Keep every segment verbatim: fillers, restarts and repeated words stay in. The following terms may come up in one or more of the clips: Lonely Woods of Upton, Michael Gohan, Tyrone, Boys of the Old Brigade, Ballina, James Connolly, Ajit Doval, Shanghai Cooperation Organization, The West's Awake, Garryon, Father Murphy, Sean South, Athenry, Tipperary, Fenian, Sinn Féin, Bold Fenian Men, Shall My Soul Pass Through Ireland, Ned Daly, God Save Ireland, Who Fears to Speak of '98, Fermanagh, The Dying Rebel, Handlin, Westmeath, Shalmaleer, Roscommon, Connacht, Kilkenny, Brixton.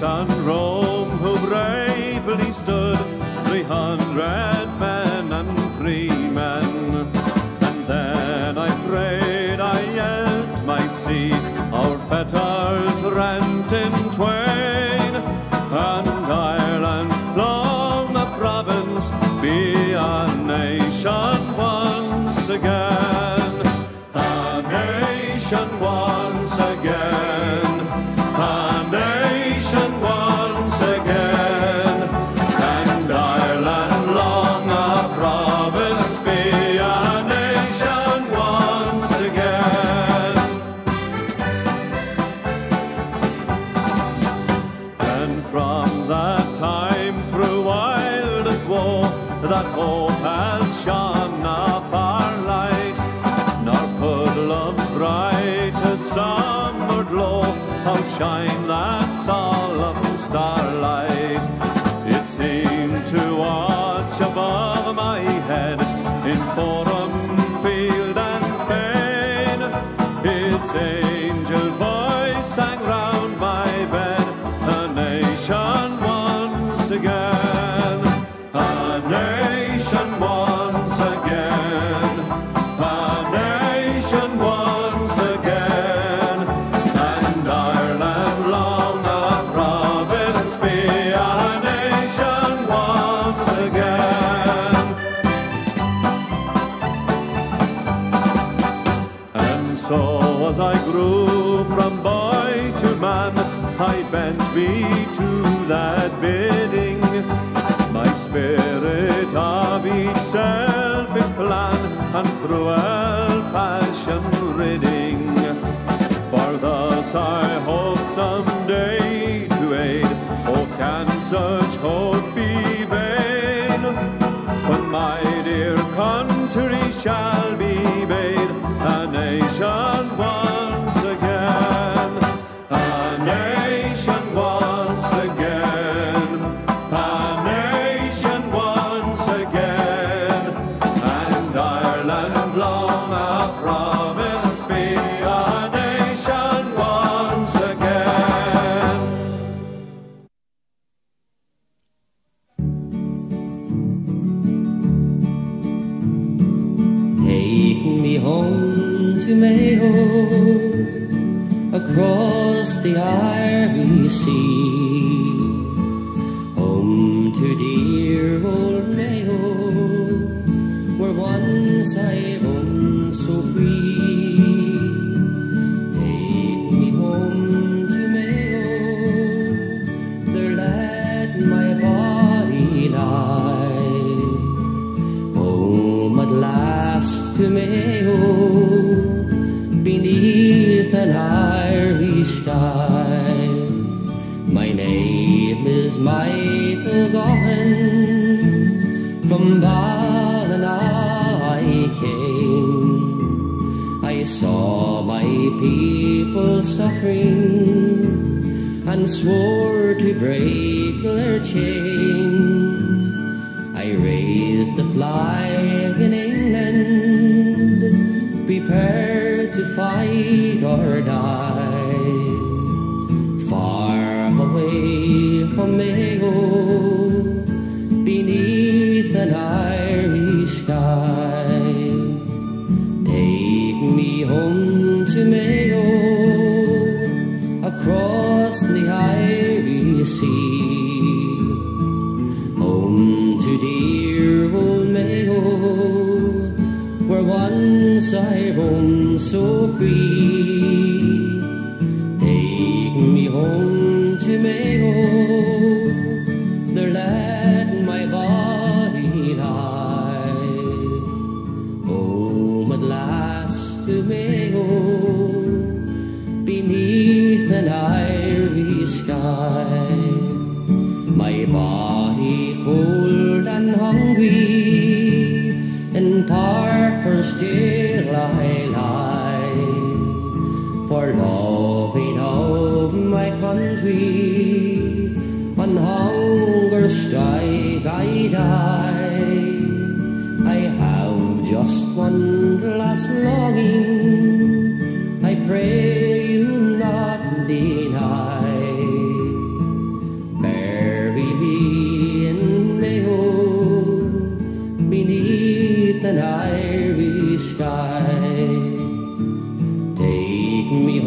Greece and Rome, who bravely stood, three hundred men and free men. And then I prayed I yet might see our fetters rent in twain, and Ireland, long a province, be a nation once again, a nation once again. Shine that solemn starlight. It seemed to watch above my head in forum, field, and fane. Its angel voice sang round my bed, a nation once again, a nation once again, a nation once again. As I grew from boy to man, I bent me to that bidding. My spirit of each selfish plan and cruel passion ridding. For thus I hope someday to aid. Oh, can such hope be vain? When my dear country shall be made a nation once again, a nation once again, a nation once again, and Ireland long a province be, a nation once again. Take me home to Mayo, across the Irish Sea, home to dear old Mayo, where once I roamed so free. Take me home to Mayo, there let my body lie, home at last to Mayo, beneath an Irish sky. My name is Michael Gohan, from Ballina I came. I saw my people suffering and swore to break their chains. I raised the flag in England, prepared to fight or die. Far away from Mayo, beneath an Irish sky, take me home to Mayo, across the Irish Sea, home to dear old Mayo, where once I roamed so free. Take me home to Mayo, there let my body lie, home at last to Mayo, beneath an Irish sky. My body cold and hungry, in Parker's still I lie, for loving of my country, on hunger strike I die. I have just one last longing, I pray you'll not deny,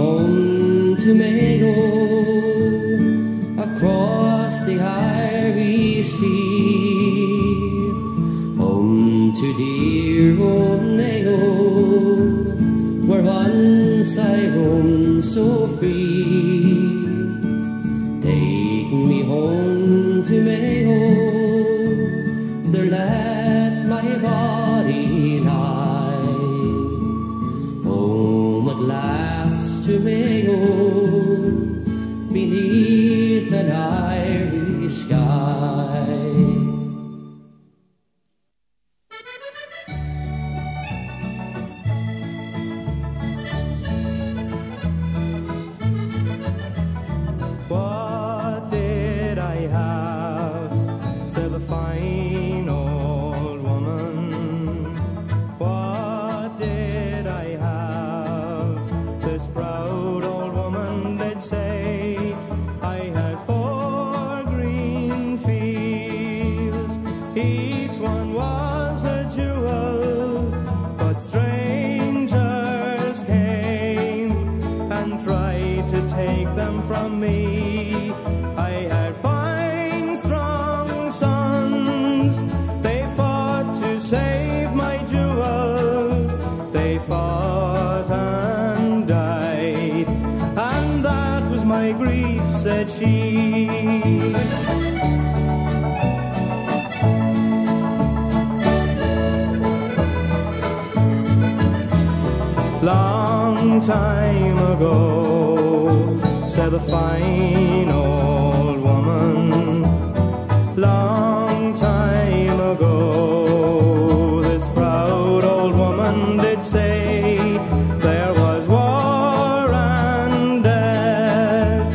on Tomago, across the Irish Sea, home to dear old Mayo, where once I roamed so free. Take me home to Mayo, there let my body lie. Home at last to Mayo, beneath an Irish sky. Long time ago, said the fine old woman. Long time ago, this proud old woman did say, there was war and death,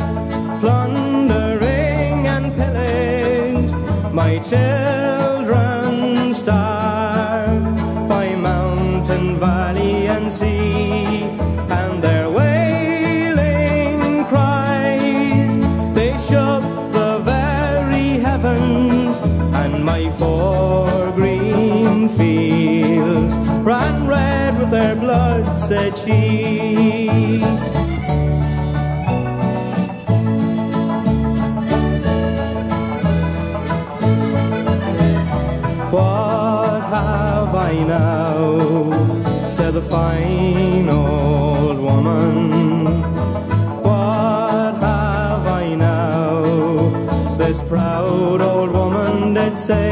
plundering and pillage, my children starved by mountain, valley and sea. For green fields ran red with their blood, said she. What have I now? Said the fine old woman. What have I now? This proud old woman did say,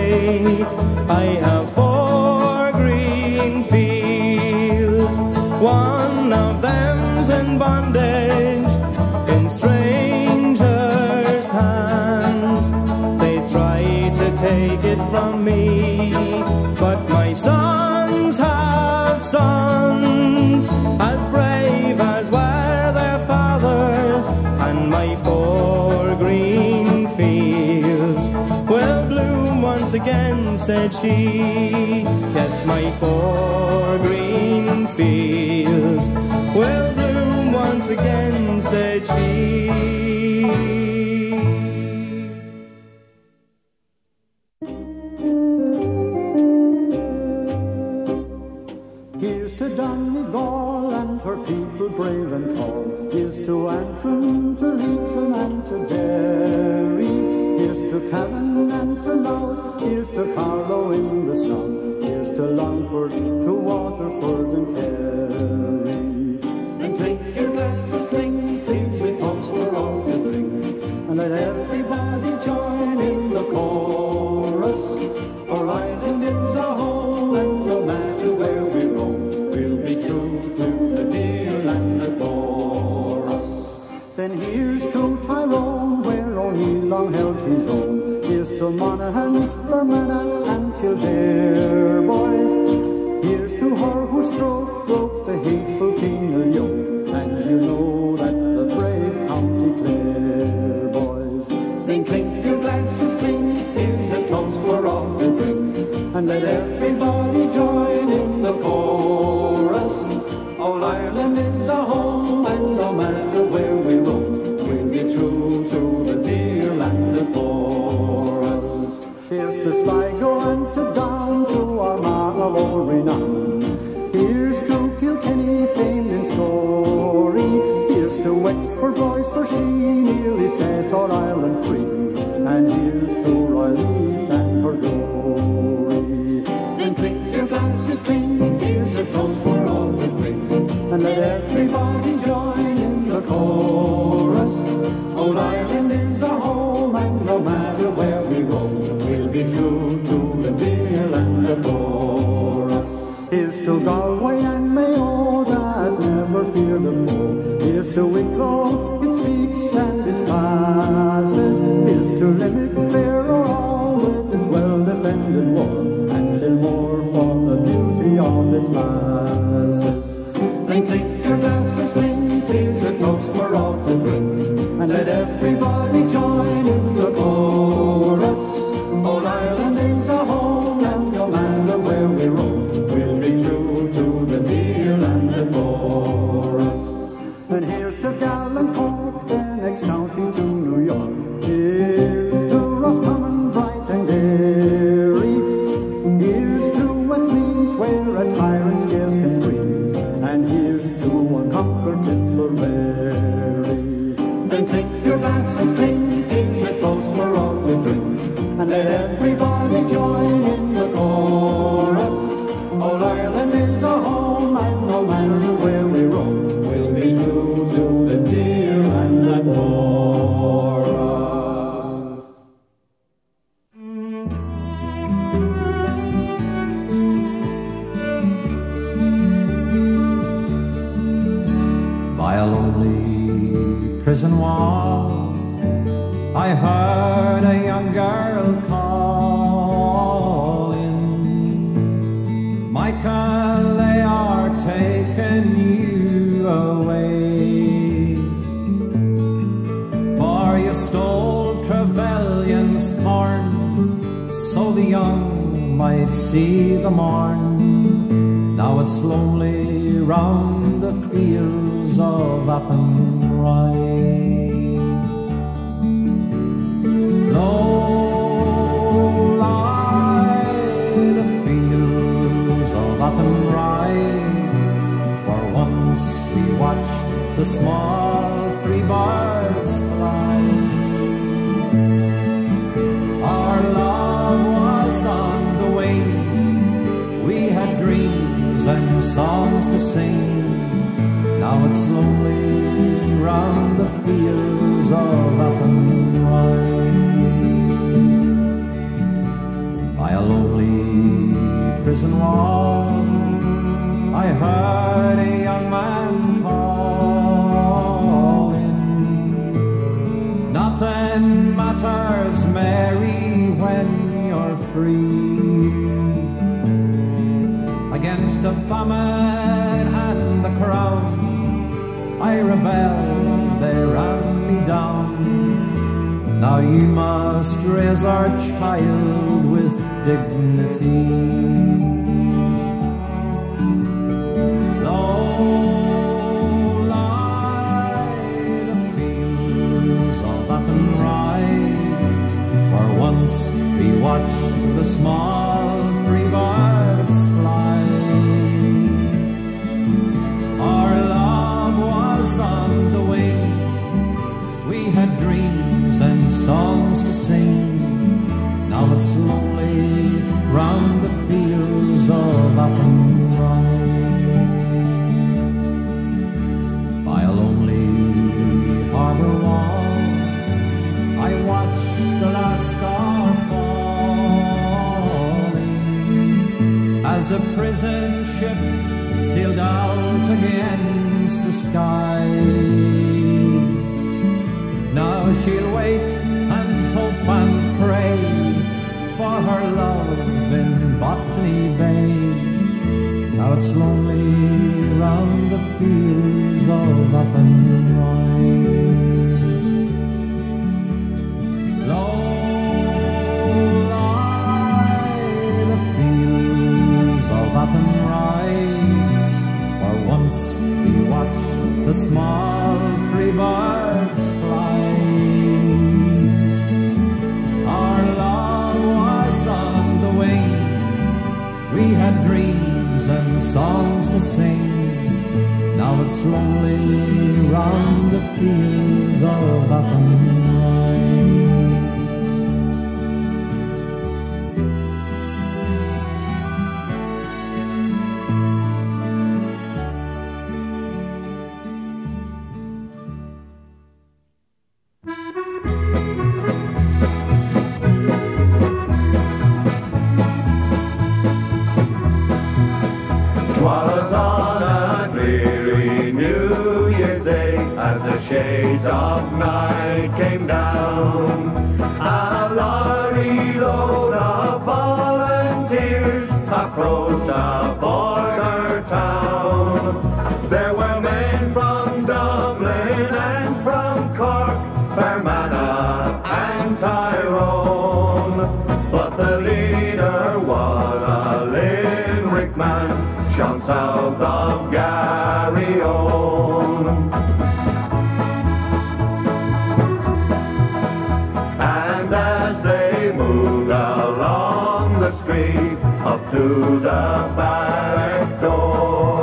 I have four green fields, one of them's in bondage, in strangers' hands, they try to take it from me, but my sons have sons, as brave as were their fathers, and my four green fields will once again, said she. Yes, my four green fields will bloom once again, said she. Here's to Kilkenny fame. flax for Bryce, for she nearly set our Ireland free. And here's to Royal Meath and her glory. Then clink your glasses clean, here's a toast for all to drink, and let everybody join in the chorus. Old Ireland is our home, and no matter where we roam, we'll be true to the deal and the chorus. Here's to Galway and Mayo that never fear the foe. Here's to Wicklow, its peaks and its passes. Here's to Limerick, fair or all, with its well-defended wall, and still more for the beauty of its masses. Then click your glasses, clink, here's a toast for all to drink, and let everybody join in the chorus. Old Ireland is our home, and no matter where we roam, we'll be true to the deal and the chorus. And here's to Galway, Cork, the next county to New York. Here's to Roscommon, Bright and Derry. Here's to Westmeath, where a tyrant scarce can breathe. And here's to unconquered Tipperary. Then take your glasses clean, here's a toast for all to drink, and let everybody join in the chorus. All Ireland is our home, and no matter where we roam, to the dear and the chorus. By a lonely prison wall, I heard a young girl calling, Micah, they are taking you away. So the young might see the morn. Now it's lonely round the fields of Athenry. Low lie the fields of Athenry, where once we watched the small free birds fly. And songs to sing. Now it's lonely round the fields of Athenry. By a lonely prison wall, I heard a young man calling. Nothing matters, Mary, when you're free. Against the famine and the crown, I rebelled, they ran me down. Now you must raise our child with dignity. Low lie the fields of Athenry, where once we watched the small free birds fly. Our love was on the wing, we had dreams and songs to sing. Now it's lonely round the fields of Athenry. By a lonely harbour wall, I watched the last star falling, as a prison ship sailed out against the sky. Now she'll wait and hope and pray for her love in Botany Bay. Now it's lonely round the fields of Athenry. Low lie the fields of Athenry, once we watched the small free birds fly. Our love was on the wing, we had dreams and songs to sing. Now it's lonely round the feels all about the night. 'Twas on a dreary New Year's Day, as the shades of night came down, a lorry load of volunteers approached a border town. There were men from Dublin and from Cork, Fermanagh and Tyrone, but the leader was a limerick man, Sean South of Garryon. Up to the back door,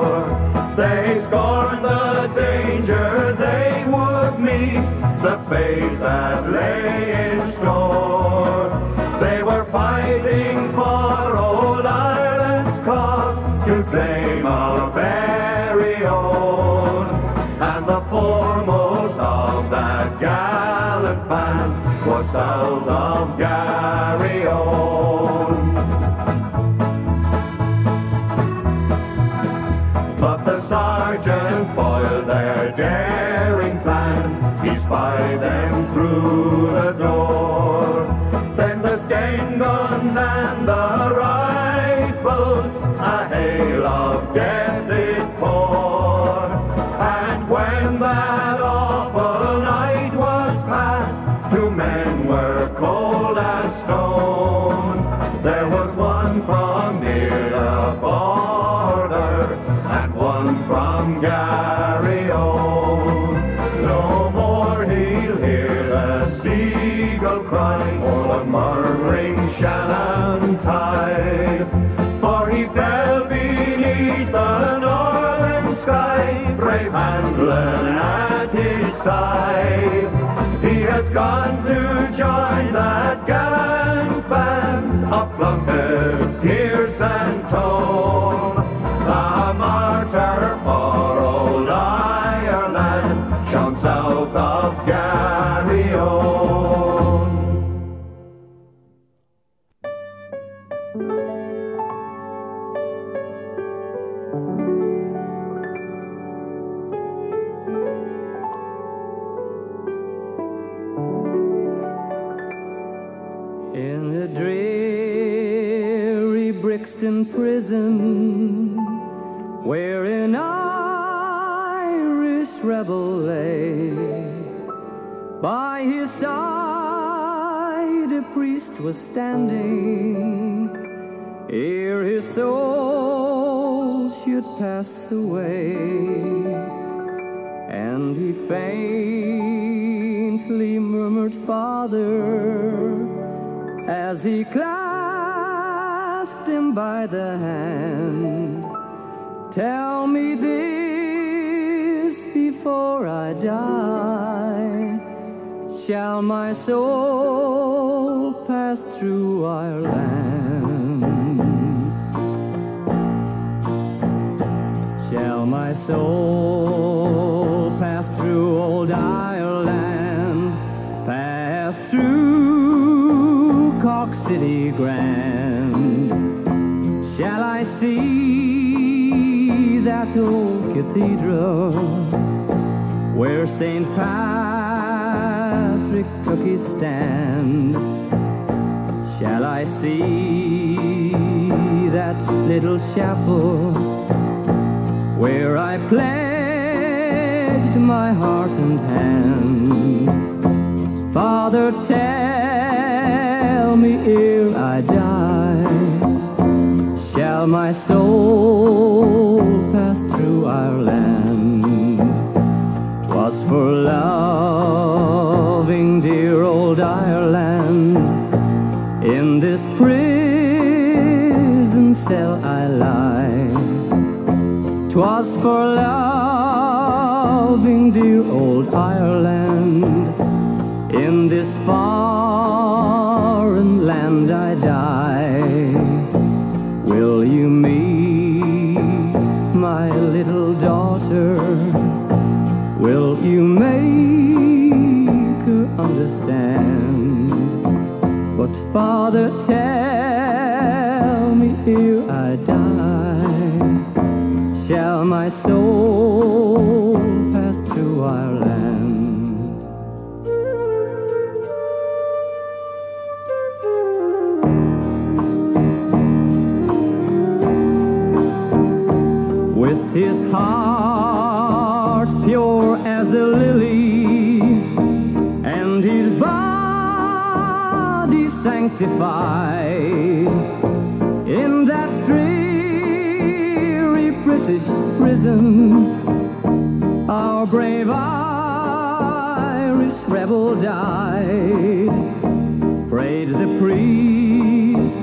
they scorned the danger they would meet, the fate that lay in store. They were fighting for old Ireland's cause, to claim our very own. And the foremost of that gallant band was South of Garryon. Sergeant foiled their daring plan, he spied them through the door. Then the skein guns and the rifles, a hail of death did pour. And when that awful night was past, two men were cold as stone. There was one from near the border, and one from Garryon. No more he'll hear the seagull cry, or the murmuring Shannon tide, for he fell beneath the northern sky, brave Handlin at his side. He has gone to join that gallant band of Plunkett, Pierce and Tone, a martyr for old Ireland, Sean South of Garryon. In the dreary Brixton prison, where an Irish rebel lay, by his side a priest was standing, ere his soul should pass away. And he faintly murmured, "Father," as he clasped him by the hand, "Tell me this before I die, shall my soul pass through Ireland? Shall my soul pass through old Ireland, pass through Cork City Grand? Shall I see that old cathedral where Saint Patrick took his stand? Shall I see that little chapel where I pledged my heart and hand? Father, tell me ere I die, shall my soul pass through Ireland? 'Twas for loving dear old Ireland, in this prison cell I lie. 'Twas for loving dear dear old Ireland, in this foreign land I die. Will you meet my little daughter? Will you make her understand? But Father, tell me ere I die, shall my soul pass through our land? With his heart pure as the lily, and his body sanctified, in that dreary British prison, our brave Irish rebel died. Prayed the priest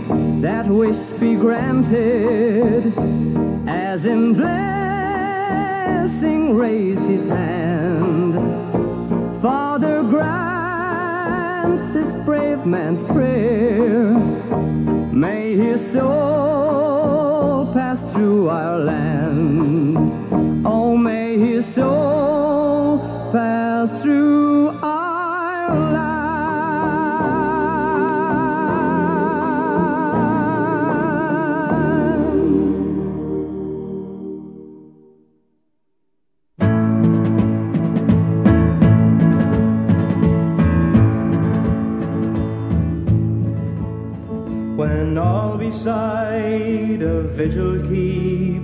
that wish be granted, as in blessing raised his hand. Father, grant this brave man's prayer, may his soul pass through our land. Oh, may his soul pass through our land. When all beside a vigil keep,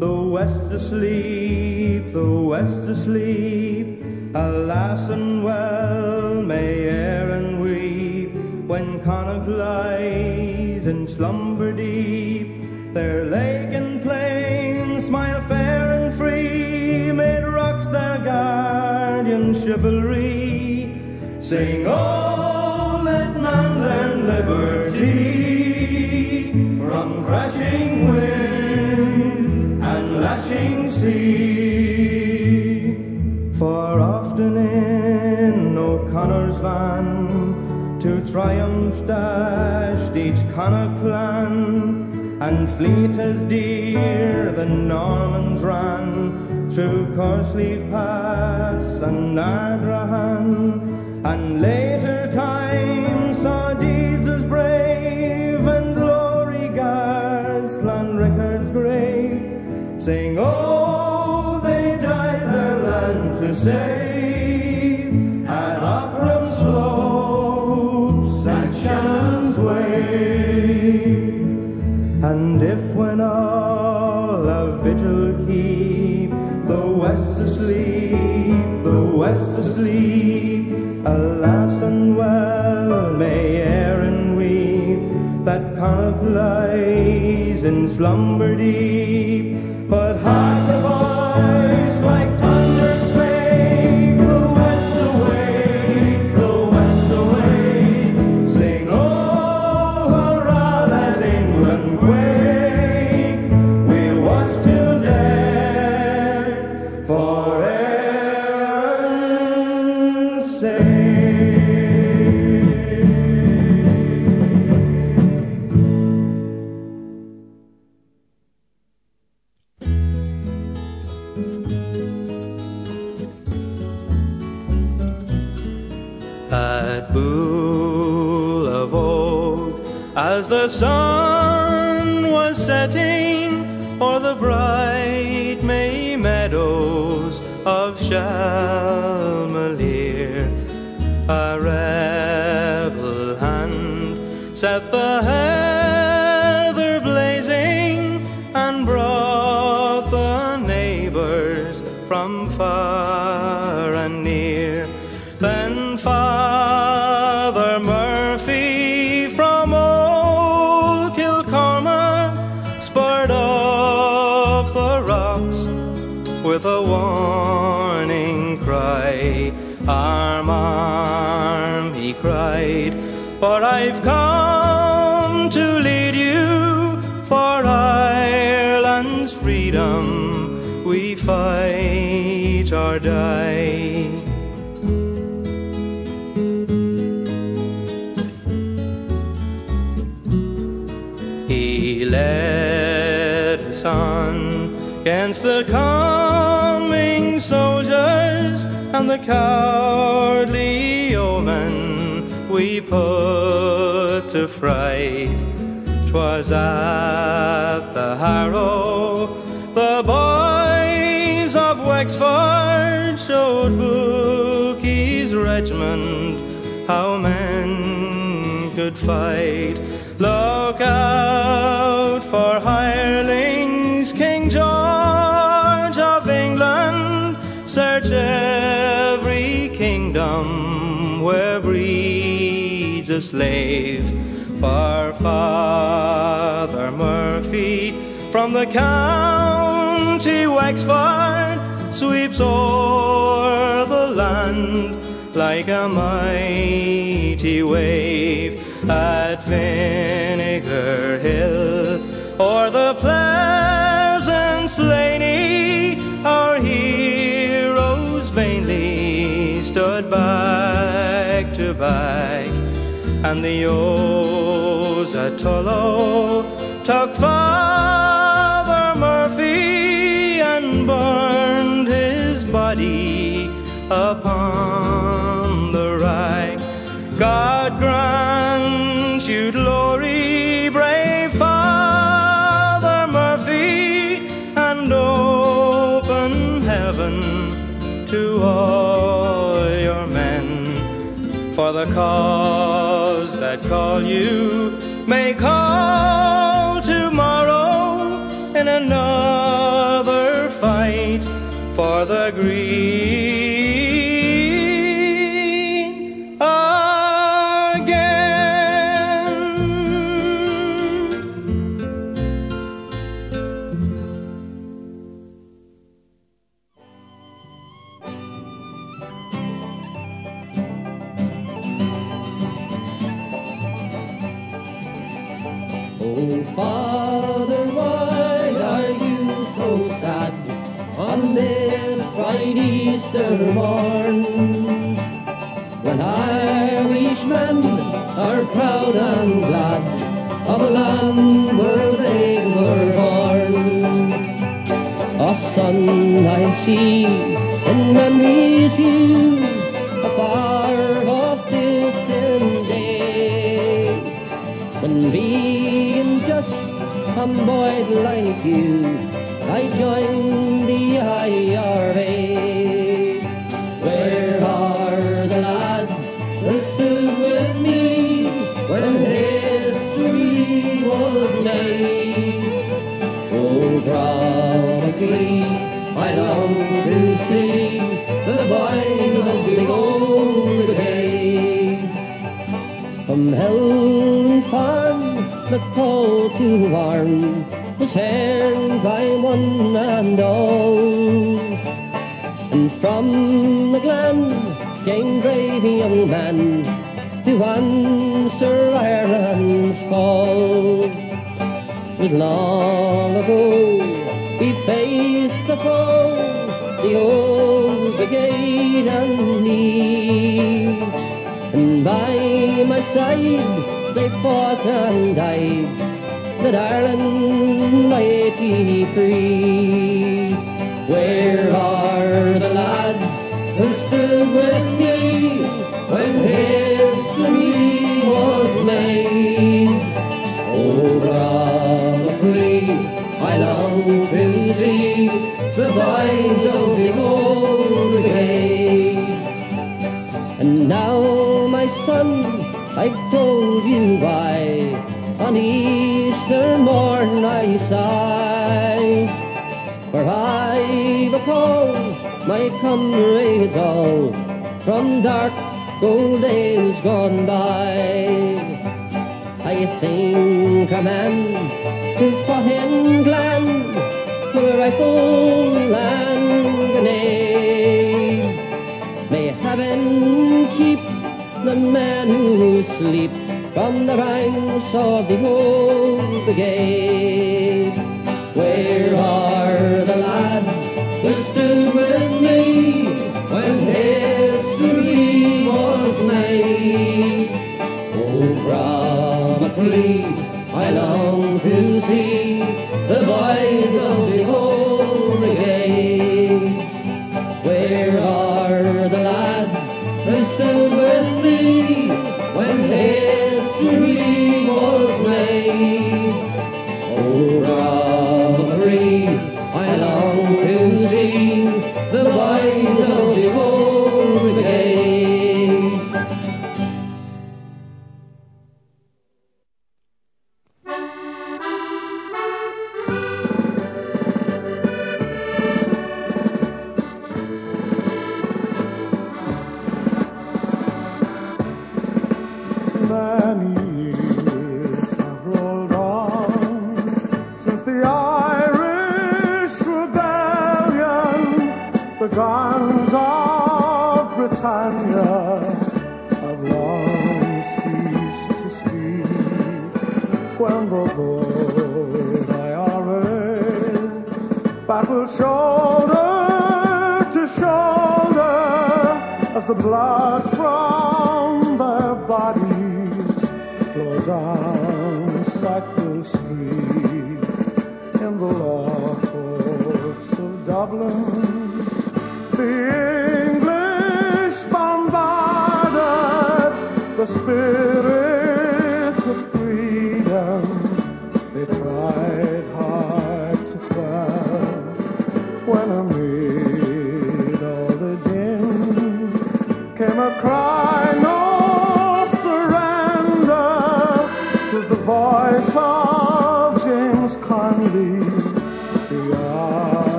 the west asleep, the west asleep, alas and well may err and weep. When Connacht lies in slumber deep, their lake and plain smile fair and free, mid rocks their guardian chivalry, sing, oh, let man learn liberty, from crashing wind and lashing sea. For often in O'Connor's van to triumph dashed each Connacht clan, and fleet as deer the Normans ran through Corsleeve Pass and Ardrahan, and later time saw deeds as brave and grave, saying, oh, they died their land to save at Ophram slopes and Shannon's wave. And if when all a vigil keep, the west asleep, the west asleep, alas and well may err and weep, that Connacht lies in slumber deep, but hark the voice like thunder spake, the west awake, the west awake, sing, oh, hurrah, let England wake, we'll watch till dead, for Ireland's sake. As the sun was setting o'er the bright May meadows of Shalmaleer, a rebel hand set the heather blazing and brought the neighbors from far and near. Then Father Murphy from with a warning cry, arm, arm, he cried, for I've come to lead you, for Ireland's freedom we fight lift or die. He led us on against the coming soldiers and the cowardly yeomen we put to fright. 'Twas at the Harrow the boys of Wexford showed Bucky's regiment how men could fight. Look out for hirelings, King George of England, search every kingdom where breeds a slave. For Father Murphy from the county Wexford sweeps o'er the land like a mighty wave. At Vinegar Hill or the Pleasance Laney, our heroes vainly stood back to back, and the O's at Tullow took Father Murphy and burned his body upon the rack. God grant you glory, brave Father Murphy, and open heaven to all your men. For the cause that call you may call tomorrow in another fight for the green. Easter morn, when Irishmen are proud and glad of the land where they were born. A son I see in memory's view, afar off distant day, when being just a boy like you, I joined the I R A. I long to see the boys of the old brigade. From Helen Farm, the call to arm was heard by one and all, and from the glen came brave young men to answer Ireland's call. It was long ago we faced the foe, the old brigade and me, and by my side they fought and died, that Ireland might be free. Where are the lads who stood with me when history was made? Oh, bravo, I long to see the boys of the old brigade. And now, my son, I've told you why on Easter morn I sigh, for I recall my comrades all from dark old days gone by. I think a man for England, for rifle and grenade, may heaven keep the men who sleep from the ranks of the old brigade. Where are the lads who stood with me fitfully I long to see the boys of the old brigade. Where are the lads who stood with me when history was made? Oh, Robbery, I long to see the boys of the old brigade.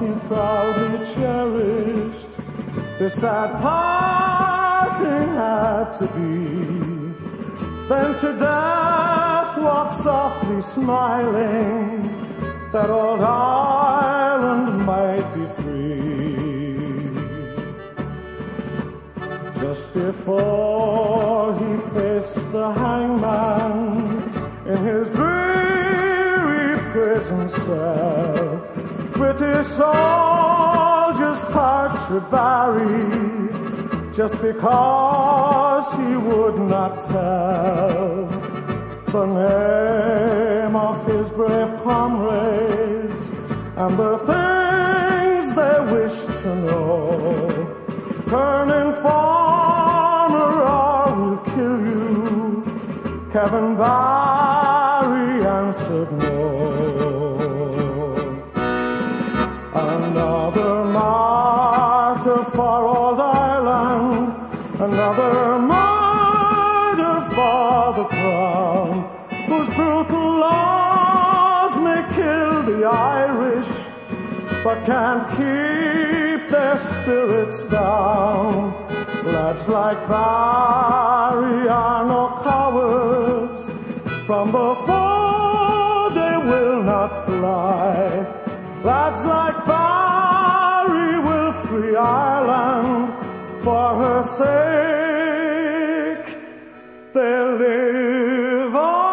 He proudly cherished this sad part nothing had to be than to death walk softly smiling, that old Ireland might be free. Just before he faced the hangman in his dreary prison cell, British soldiers tortured Barry just because he would not tell the name of his brave comrades and the things they wished to know. Turn informer or we'll kill you, Kevin Barry answered no. Another martyr for old Ireland, another martyr for the crown, whose brutal laws may kill the Irish, but can't keep their spirits down. Lads like Barry are no cowards, from the foe they will not fly. Lads like Barry will free Ireland, for her sake they live or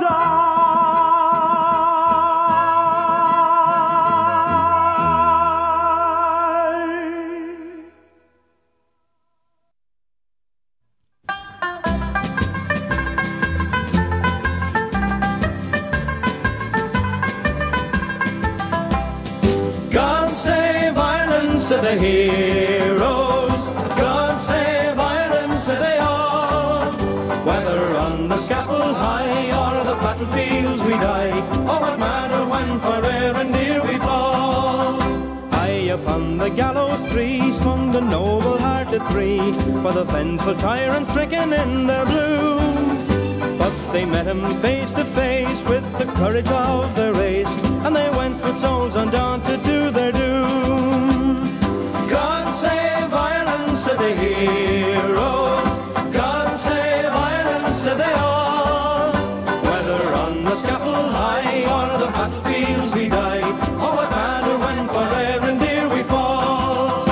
die. God save Ireland, said the heroes. God save Ireland, said they all. Whether on the scaffold high or the battlefields we die, oh, what matter when forever and dear we fall? High upon the gallows tree swung the noble-hearted three, for the vengeful tyrant stricken in their blue. But they met him face to face with the courage of their race, and they went with souls undaunted to their doom. God save Ireland, said the heroes. God save Ireland, said they all. Whether on the scaffold high or the battlefields we die, oh, what matter when forever and dear we fall?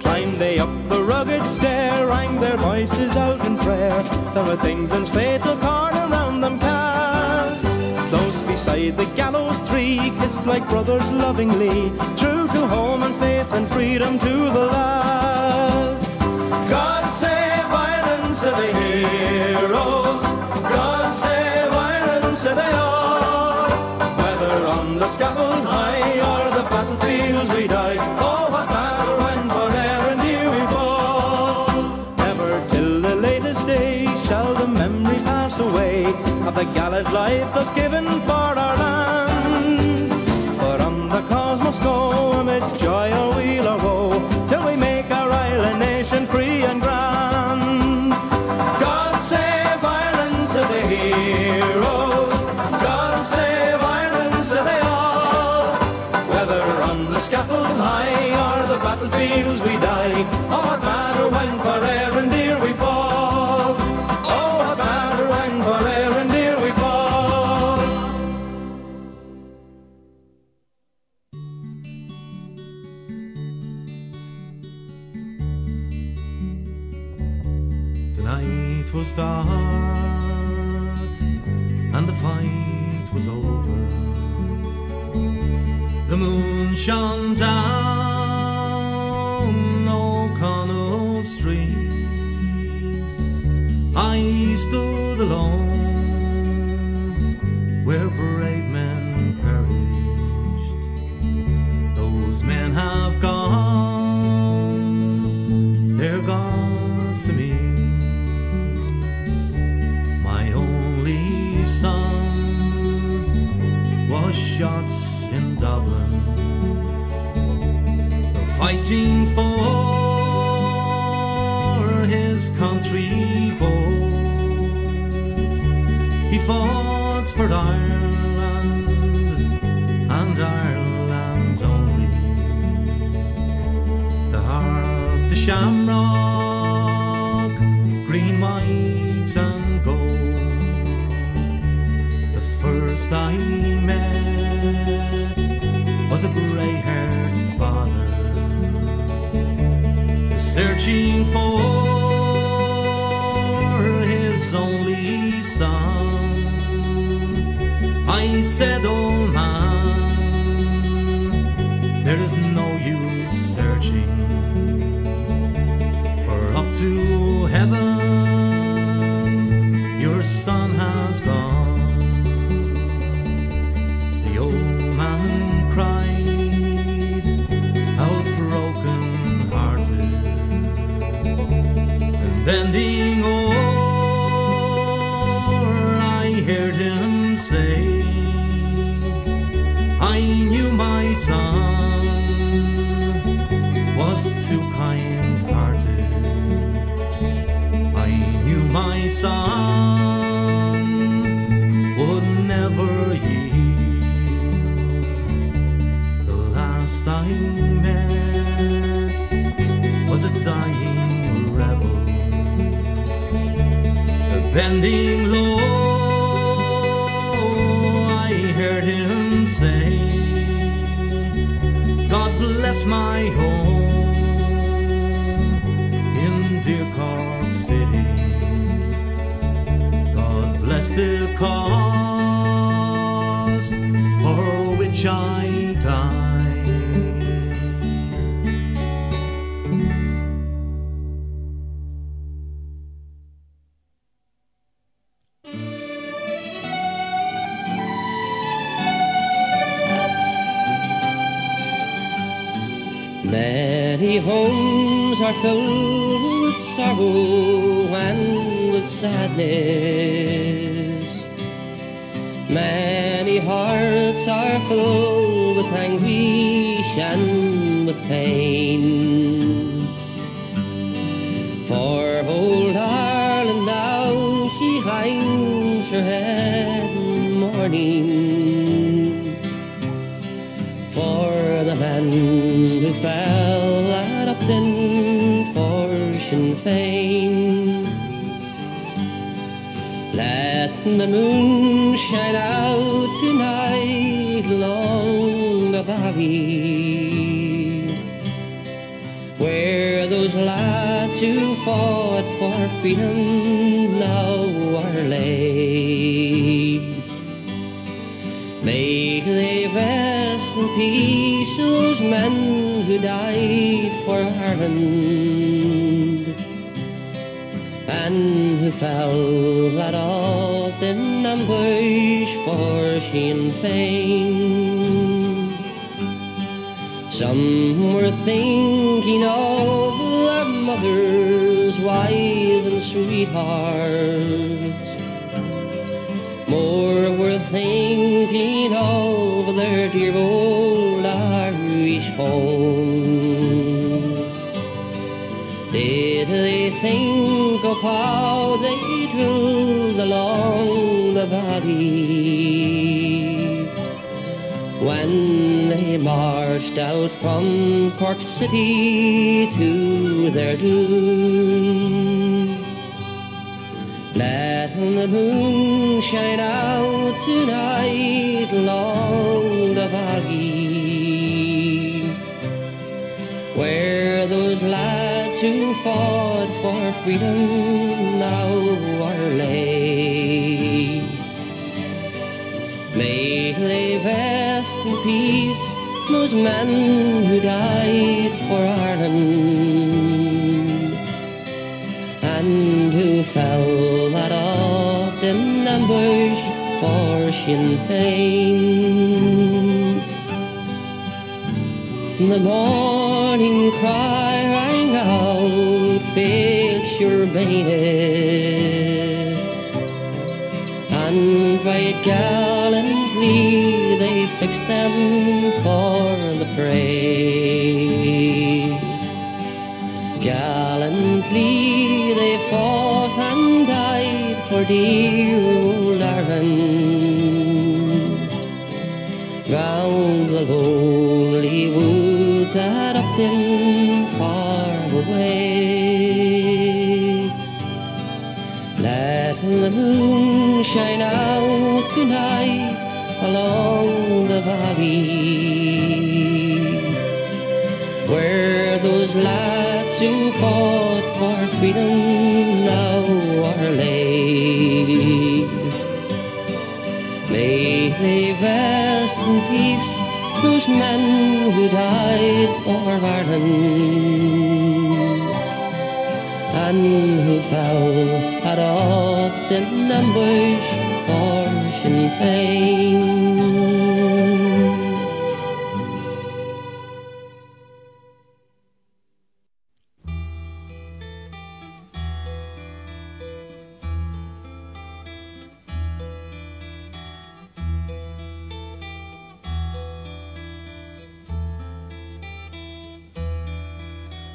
Climbed they up the rugged stair, rang their voices out in prayer, though with England's fatal corner round them cast. Close beside the gallows three, kissed like brothers lovingly, true to home and faith and freedom to the last. God save Ireland, said the heroes. God save Ireland, said they all. Whether on the scaffold high or the battlefields we die, oh, what matter when forever and dear we fall? Never till the latest day shall the memory pass away of the gallant life thus given for our land. For on the cause must go, amidst joy or weal or woe, till we make our island nation free and grand. God save Ireland, said the heroes. God save Ireland, said they all. Whether on the scaffold high or the battlefields we die, oh, what matter when forever and dear we fall? It was dark and the fight was over. The moon shone down O'Connell Street. I stood alone where brave men perished. Those men have gone, they're gone to me. Son was shot in Dublin. Fighting for his country bold, he fought for Ireland and Ireland only. The harp, the shamrock, first I met was a grey-haired father searching for his only son. I said, "Oh man, there is no use searching for up to heaven. Your son has gone." Bending o'er, I heard him say, "I knew my son was too kind-hearted. I knew my son would never yield. The last I met was a dying rebel, bending low." I heard him say, "God bless my home in dear Cork City. God bless the cause for which I died." Many homes are filled with sorrow and with sadness. Many hearts are filled with anguish and with pain. For old Ireland now she hangs her head in mourning for the man who fell at Upton for Sinn Féin. Let the moon shine out tonight along the valley, where those lads who fought for freedom now are laid. May they rest in peace, those men who died for Ireland and who fell at Upton ambush for Sinn Féin. Some were thinking of their mothers, wives and sweethearts. More were thinking of their dear old Irish home. Did they think of how they drilled along the valley when they marched out from Cork City to their doom? Let the moon shine out tonight along the valley, where those lads who fought for freedom now are laid. May they rest in peace, those men who died for Ireland and who fell at Upton ambush for Sinn Féin. The morning cry rang out, "Fix your bayonets," and right gallantly they fixed them for the fray. Gallantly they fought and died for dear old Ireland, round the lonely woods at Upton far away. Let the moon shine out tonight along the valley, where those lads who fought for freedom now are laid. May they rest in peace, those men who died for Ireland, and who fell at odds in ambush for Sinn Féin.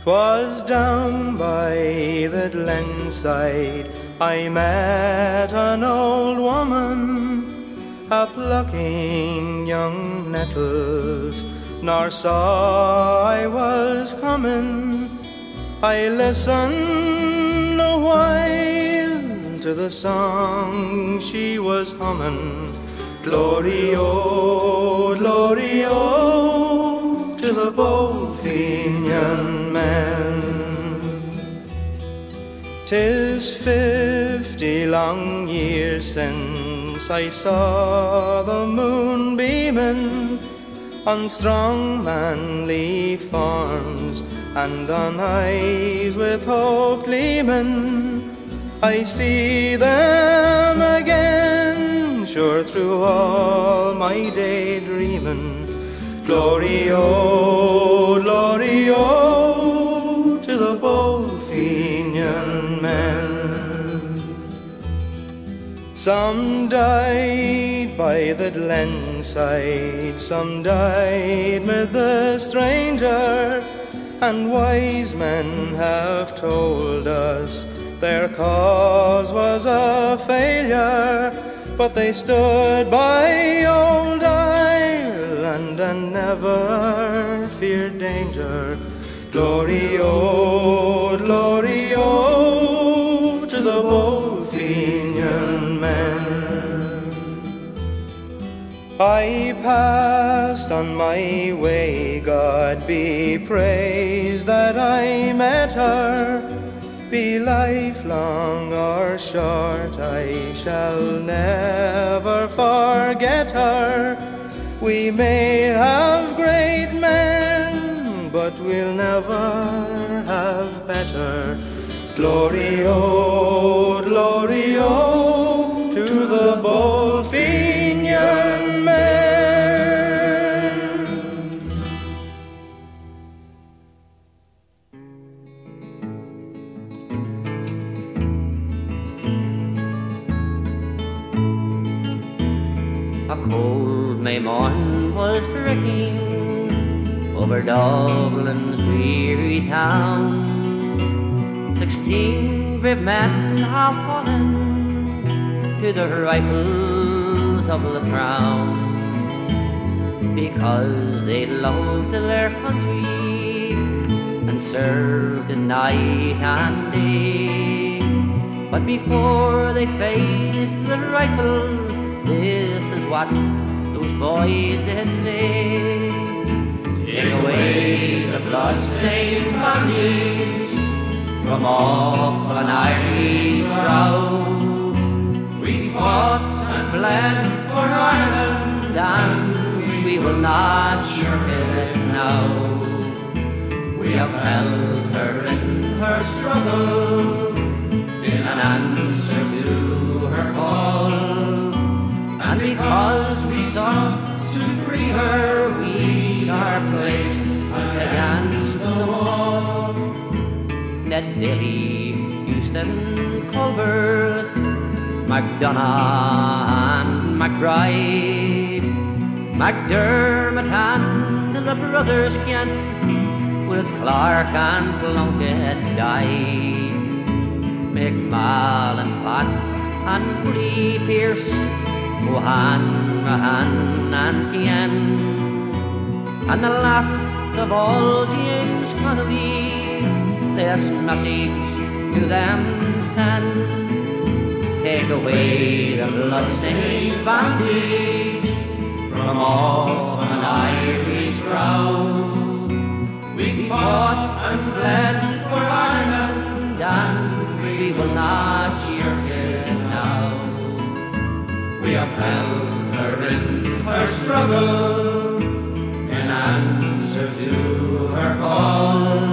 Twas down by the glenside I met an old woman a-plucking young nettles, nor saw I was coming. I listened a while to the song she was humming, glory oh, glory oh, to the bold Fenian men. Tis fifty long years since I saw the moon beaming on strong manly forms, and on eyes with hope gleaming I see them again, sure through all my daydreaming. Glory oh, glory oh, to the bold Fenian. Some died by the glen side, some died with the stranger, and wise men have told us their cause was a failure. But they stood by old Ireland and never feared danger. Glory oh, glory oh, to the bold Fenian men. I passed on my way, God be praised that I met her. Be life long or short, I shall never forget her. We may have great men, but we'll never have better. Glory oh, glory oh, to the bold Fenian men. A cold May morn was breaking over Dublin's weary town. Sixteen brave men have fallen to the rifles of the crown, because they loved their country and served in night and day. But before they faced the rifles, this is what those boys did say: take away the blood-stained bandage from off an Irish brow. We fought and bled for Ireland, and we will not shirk it now. We have held her in her struggle in an answer to her call, and because we sought to free her, we our place against the wall. Ned Daly, Houston, Colbert, McDonough and McBride, McDermott and the brothers Kent, with Clark and Plunkett died. McMahon and Pat and Bully Pierce, Mohan, Mahan and Keane, and the last of all, James Connolly, this message to them send: take away the blood-stained bandage from off an Irish ground. We fought and bled for Ireland, and we will not shirk it now. We have held her in her struggle, in answer to her call,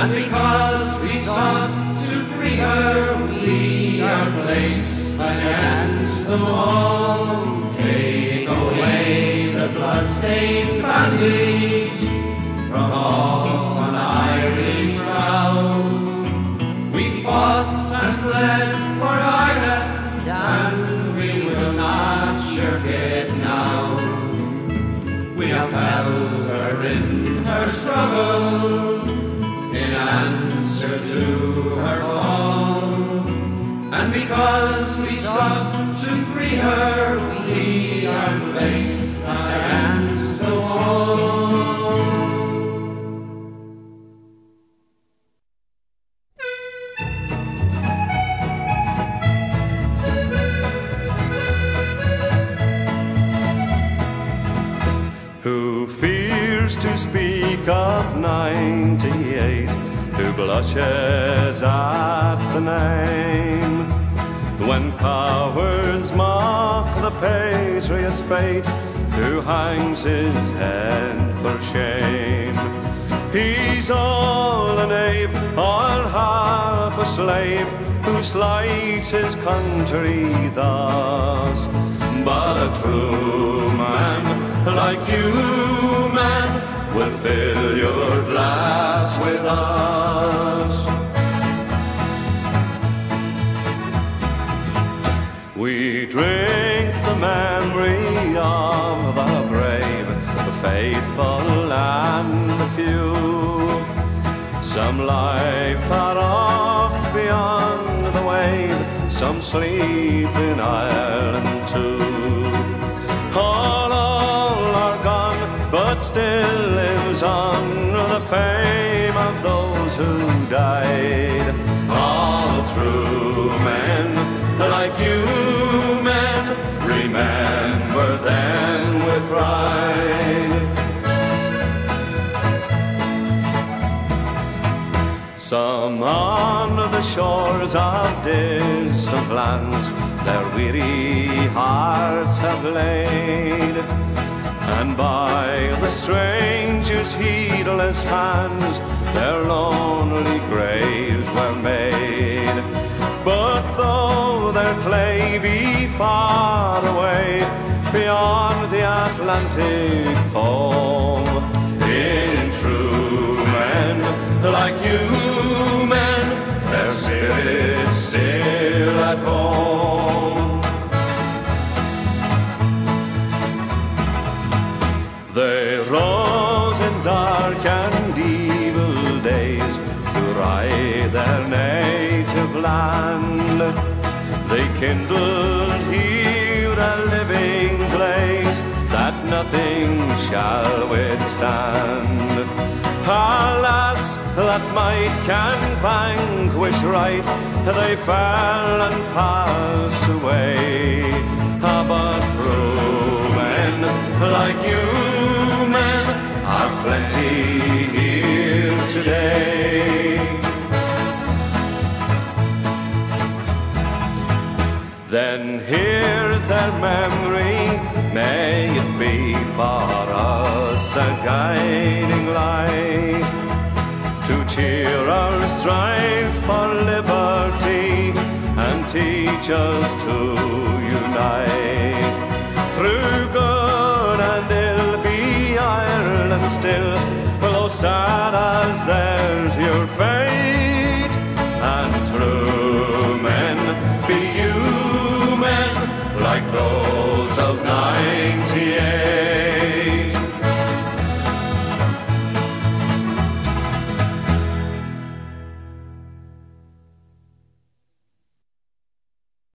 and because we sought to free her, we are placed against them all. Take away the blood-stained bandage from off an Irish crown. We fought and bled for Ireland, and we will not shirk it now. We upheld her in her struggle, in answer to her call, and because we sought to free her, we are placed against the wall. Who fears to speak of ninety-eight? Who blushes at the name? When cowards mock the patriot's fate, who hangs his head for shame? He's all a knave or half a slave, who slights his country thus. But a true man like you, man, will fill your glass with us. We drink the memory of the brave, the faithful and the few. Some lie far off beyond the wave, some sleep in Ireland too. All, all are gone, but still lives on the fame of those who died. All true men like you, remember them with pride. Some on the shores of distant lands their weary hearts have laid, and by the stranger's heedless hands their lonely graves were made. But though their clay be far away beyond the Atlantic foam, in true men like you, men, their spirit's still at home. They rose in dark and evil days to ride their native land. They kindled here a living blaze that nothing shall withstand. Alas, that might can vanquish right, they fell and passed away. But true men like you, men, are plenty here today. Then here's their memory, may it be for us a guiding light to cheer our strife for liberty and teach us to unite. Through good and ill be Ireland still, for though sad as there's your fate,